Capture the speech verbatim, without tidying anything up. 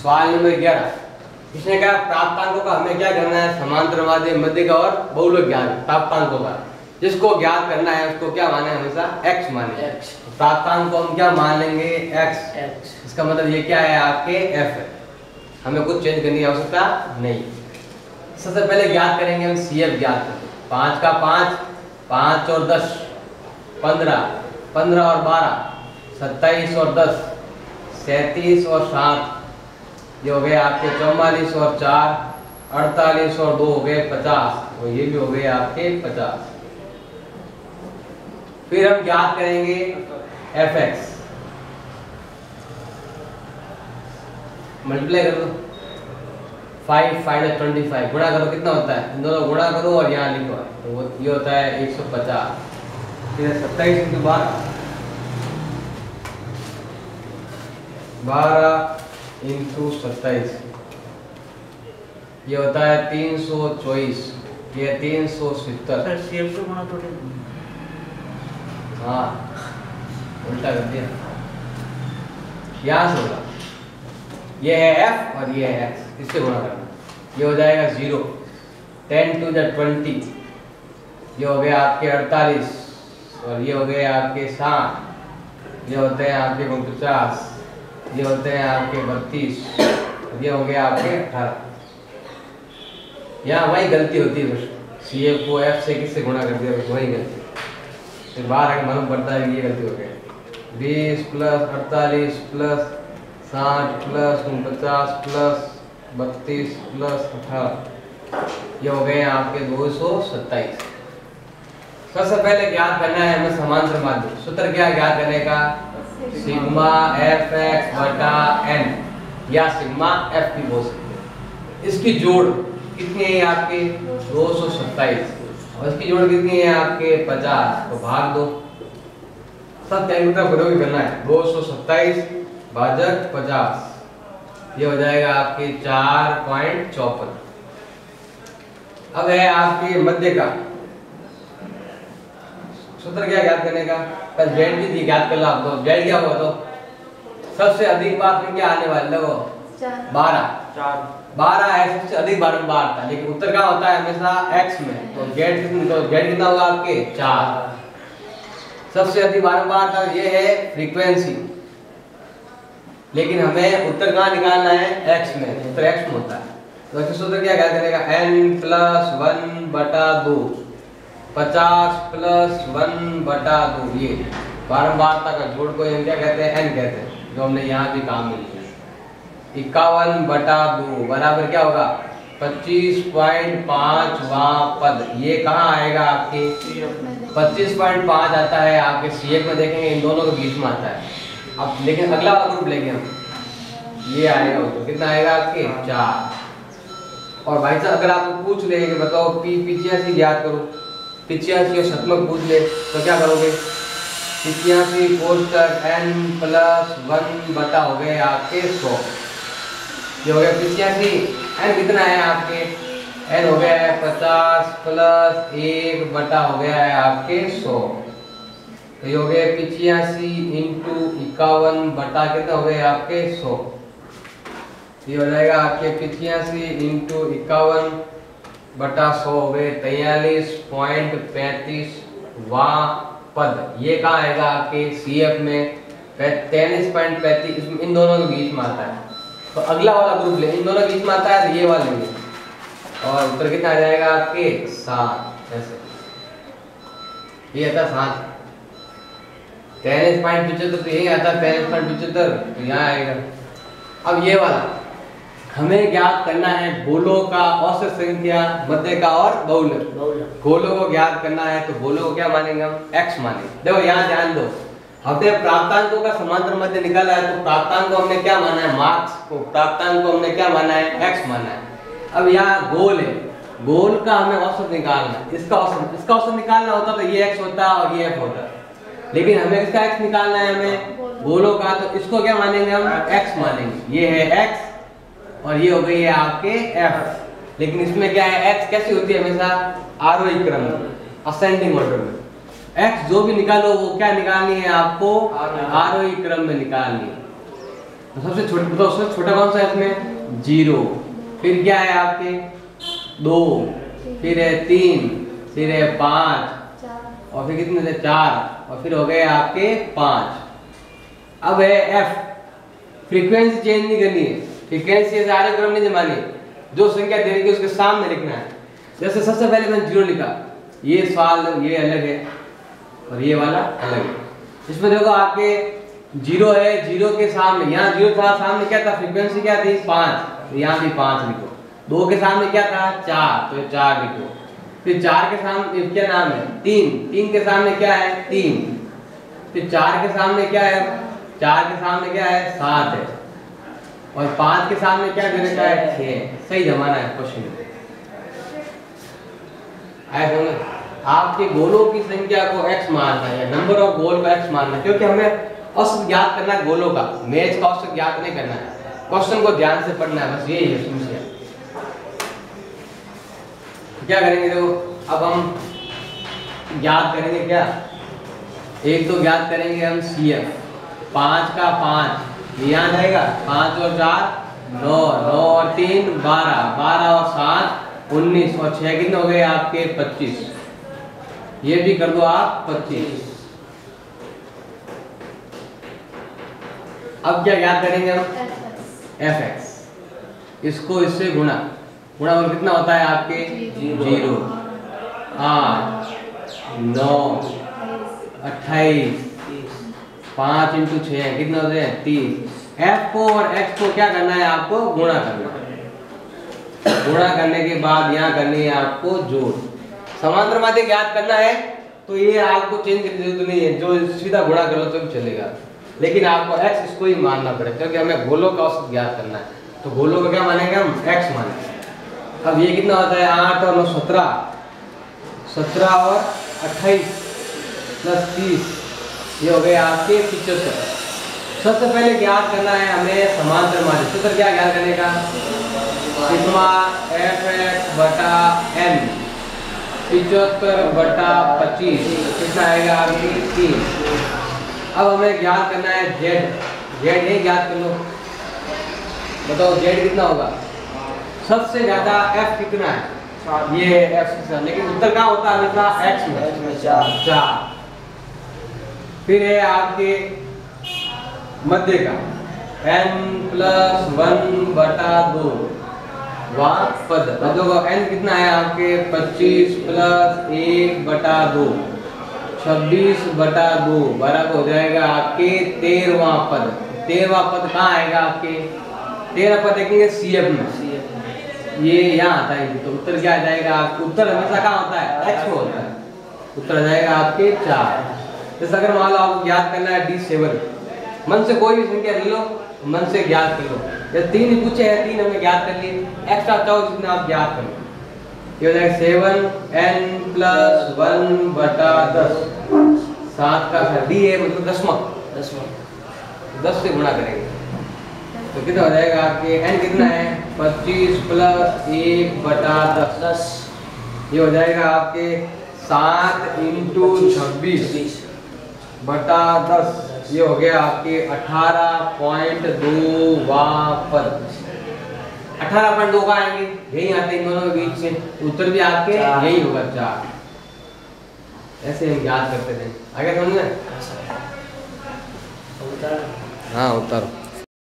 सवाल नंबर ग्यारह, इसने कहा प्राप्तांकों का हमें क्या करना है, समांतरवादी, मध्यिका और बहुलक ज्ञान। प्राप्तांकों का जिसको ज्ञात करना है उसको क्या माने, हमेशा x माने। प्राप्तांक को हम क्या मान लेंगे, x। इसका मतलब ये क्या है, आपके f है, हमें कुछ चेंज करने की आवश्यकता नहीं। सबसे पहले ज्ञात करेंगे हम सी एफ ज्ञात करेंगे, पाँच का पाँच, पाँच और दस पंद्रह, पंद्रह और बारह सत्ताईस और दस सैंतीस और सात, ये हो गए आपके चौवालीस और चार अड़तालीस और दो हो गए पचास, और ये भी हो गए आपके पचास। फिर हम ज्ञात करेंगे एफ एक्स, मल्टीप्लाई कर दो, फाइव फाइव ट्वेंटी फाइव गुणा करो कितना होता है, इन दोनों गुणा करो और यहाँ लिखो, तो वो ये होता है एक सौ पचास। फिर सत्ताईस इंटू बारह, बारह इंटू सत्ताईस ये होता है तीन सौ चौबीस, ये तीन सौ सत्तर। हाँ उल्टा कर दिया, यहाँ से होगा, ये है एफ और ये है एक्स, इससे गुणा करना, ये हो जाएगा zero. Ten to the twenty, ये हो गए आपके अड़तालीस और ये हो गए आपके साठ, ये होते हैं आपके उनपचास, ये होते हैं आपके बत्तीस, ये हो गया आपके अठारह। यहाँ वही गलती होती है, सी एफ को एफ से किससे गुणा कर दिया, वही गलती फिर बाहर आके मालूम पड़ता है कि ये गलती हो गई। बीस प्लस अड़तालीस प्लस साठ प्लस उनपचास प्लस बत्तीस प्लस अठारह, ये हो गए आपके दो सौ सत्ताईस। सबसे पहले ज्ञात करना है हमें समांतरवाद, सूत्र क्या ज्ञात करने का, सिग्मा एफ एक्स बटा एन या सिग्मा एफ भी बोल सकते हैं। इसकी जोड़ कितनी है आपके दो सौ सत्ताईस और इसकी जोड़ कितनी है आपके पचास, तो भाग दो, सब टैंक बदोगी करना है। दो सौ सत्ताईस भाजक पचास, ये हो जाएगा आपके चार पॉइंट चौपन। अब है आपके मध्य का सूत्र क्या ज्ञात करने का, बस जेड भी ज्ञात कर लो आप, तो जेड क्या होगा, तो सबसे अधिक बार में क्या आने वाला देखो बारह, चार बारह है सबसे अधिक बारंबार था, लेकिन उत्तर क्या होता है हमेशा एक्स में, तो जेड तो जेड कितना होगा आपके चार, सबसे अधिक बारंबार था, ये है फ्रीक्वेंसी, लेकिन हमें उत्तर कहाँ निकालना है, एक्स में, उत्तर एक्स में होता है। तो सूत्र क्या ज्ञात करेगा, एन प्लस वन बटा दो, पचास प्लस वन बटा दो, ये बारंबारता का जोड़ को हम क्या कहते हैं, एन कहते हैं, जो हमने यहाँ भी काम में लिया। इक्यावन बटा दो बराबर क्या होगा, पच्चीस पॉइंट पाँचवा पद, ये कहाँ आएगा आपके पच्चीस पॉइंट पाँच आता है आपके सी एफ में, देखेंगे इन दोनों के बीच में आता है। अब लेकिन अगला ग्रुप लेंगे हम, ये आएगा तो कितना आएगा आपके चार। और भाई साहब अगर आपको पूछ ले कि बताओ पी पिचासी याद करो, पिचासी और शतमक पूछ ले तो क्या करोगे, पिचासी कोष्टक एन प्लस वन बटा हो गए आपके सौ, ये हो गया पिचासी, एन कितना है आपके, एन हो गया है पचास प्लस एक बटा हो गया है आपके सौ, तो ये हो गया पिचासी इंटू इक्यावन बटा कितना हो गया आपके सौ, ये हो जाएगा आपके पिचासी इंटू इक्यावन बटा सौ हो गए तैयलीस पॉइंट पैंतीस वा पद, ये कहाँ आएगा आपके सी एफ में, तैयलीस पॉइंट पैंतीस इन दोनों के बीच में आता है। तो अगला वाला ग्रुप ले, इन दोनों के बीच में आता है तो ये वाले में, और उत्तर कितना आ जाएगा आपके सात, ऐसे ये आता सात, तैयलीस पॉइंट पिचहत्तर तो यही आता है, तैयलीस पॉइंट पिचहत्तर तो यहाँ आएगा। अब ये वाला हमें ज्ञात करना है गोलों का औसत संख्या, मध्य का और बहुलक। गोलों को ज्ञात करना है तो गोलों को क्या मानेंगे हम, एक्स मानेंगे। देखो यहाँ ध्यान दो, हमने प्राप्तांकों का समांतर मध्य निकाला है, तो प्राप्तांक को हमने क्या माना है, मार्क्स को, प्राप्तांक को हमने क्या माना है, एक्स माना है। अब यहाँ गोल है, गोल का हमें औसत निकालना है, इसका औसत, इसका औसत निकालना होता तो ये एक्स होता और ये एफ होता, लेकिन हमें इसका एक्स निकालना है हमें गोलों का, तो इसको क्या मानेंगे हम, एक्स मानेंगे। ये है एक्स और ये हो गई है आपके एफ, लेकिन इसमें क्या है एक्स कैसी होती है, हमेशा आरोही क्रम में, असेंडिंग ऑर्डर में, एक्स जो भी निकालो वो क्या निकालनी है आपको आरोही क्रम में निकालनी है। सबसे छोटा बताओ सबसे छोटा कौन सा है इसमें? जीरो। फिर क्या है आपके? दो। फिर है तीन, फिर है पाँच, और फिर कितने थे? चार। और फिर हो गए आपके पाँच। अब है एफ, फ्रीक्वेंसी चेंज नहीं करनी है। फ्रीक्वेंसी सारे क्रम नहीं जमानी, जो संख्या देने की उसके सामने लिखना है। जैसे सबसे पहले मैंने जीरो लिखा, ये सवाल ये अलग है और ये वाला अलग है। इसमें देखो आपके जीरो है, जीरो के सामने यहाँ जीरो था, सामने क्या था? फ्रीक्वेंसी क्या थी? पाँच। यहाँ भी पाँच लिखो। दो के सामने क्या था? चार, तो चार लिखो। फिर चार के सामने क्या नाम है? तीन। तीन के सामने क्या है? तीन। फिर चार के सामने क्या है? चार के सामने क्या है? सात है। और पाँच के सामने क्या देने का है? छः। सही जमाना है क्वेश्चन। आपके गोलों की संख्या को एक्स मानना है, नंबर ऑफ गोल को एक्स मानना है, क्योंकि हमें औसत ज्ञात करना है गोलों का, मैच का औसत ज्ञात नहीं करना है। क्वेश्चन को ध्यान से पढ़ना है, बस यही है समझिए। क्या करेंगे देखो, अब हम ज्ञात करेंगे क्या? एक तो ज्ञात करेंगे हम सी एफ, पाँच का पाँच यहाँ जाएगा, पाँच और चार नौ, नौ और तीन बारह, बारह और सात उन्नीस, और छः कितने हो गए आपके? पच्चीस। ये भी कर दो आप पच्चीस। अब क्या याद करेंगे हम? एफ एक्स, इसको इससे गुणा, गुणा और कितना होता है आपके? जीरो। आठ नौ अट्ठाईस, पाँच इंटू छः कितने होते हैं? तीस। एफ को और एक्स को क्या करना है आपको? गुणा करना है। गुणा करने के बाद यहाँ करनी है आपको जोड़। समांतरवादी ज्ञात करना है तो ये आपको चेंज करने की जरूरत नहीं है, जो सीधा गुणा करो तो चलेगा, लेकिन आपको एक्स इसको ही मानना पड़ेगा, क्योंकि हमें गोलों का औसत ज्ञात करना है। तो गोलों का क्या मानेंगे हम? एक्स मानेंगे। अब ये कितना होता है? आठ और नौ सत्रह, सत्रह और अट्ठाईस प्लस तीस, ये हो गए आपके पिचहत्तर। सबसे पहले ज्ञात करना है हमें समांतरवादी सूत्र। क्या ज्ञात करने का? सिग्मा एफ एक्स बटा एन, पिचहत्तर बटा पच्चीस, कितना आएगा आपकी? तीन। अब हमें ज्ञात करना है जेड। जेड नहीं ज्ञात कर लो, बताओ जेड कितना होगा? सबसे ज़्यादा एफ कितना है? ये एफ कितना, लेकिन उत्तर कहाँ होता है? हमेशा एक्स में, एक्स में चार, चार। फिर है आपके मध्य का एन प्लस वन बटा दो, एन कितना है आपके? पच्चीस प्लस एक बटा दो, छब्बीस बटा दो, बराबर हो जाएगा आपके तेरहवां पद। तेरहवां पद कहाँ आएगा आपके? तेरह पद देखेंगे सी एफ में, ये यहाँ आता है। तो उत्तर क्या जाएगा आपके? उत्तर हमेशा कहाँ होता है? एक्स में होता है। उत्तर जाएगा आपके चार। जैसे अगर मान लो आपको याद करना है डी सेवन, मन से कोई भी संख्या ले लो, मन से ज्ञात कर लो। जब तीन ही पूछे हैं, तीन हमने ज्ञात कर लिए, एक्स्ट्रा चाहो जितना आप ज्ञात कर लो। ये हो जाएगा सेवन एन प्लस वन बटा दस, सात का डी है मतलब दसवा, दसवा दस से गुणा करेंगे तो कितना हो जाएगा आपके? एन कितना है? पच्चीस प्लस एक बटा दस, दस, ये हो जाएगा आपके सात इंटू छब्बीस बटा दस, ये हो गया आपके अठारह पॉइंट दो वापर। अठारह पॉइंट दो का आएंगे, यही आते हैं दोनों के बीच में, उत्तर भी आपके यही होगा चार। ऐसे हम याद करते थे। आगे समझ में? हाँ उतारो।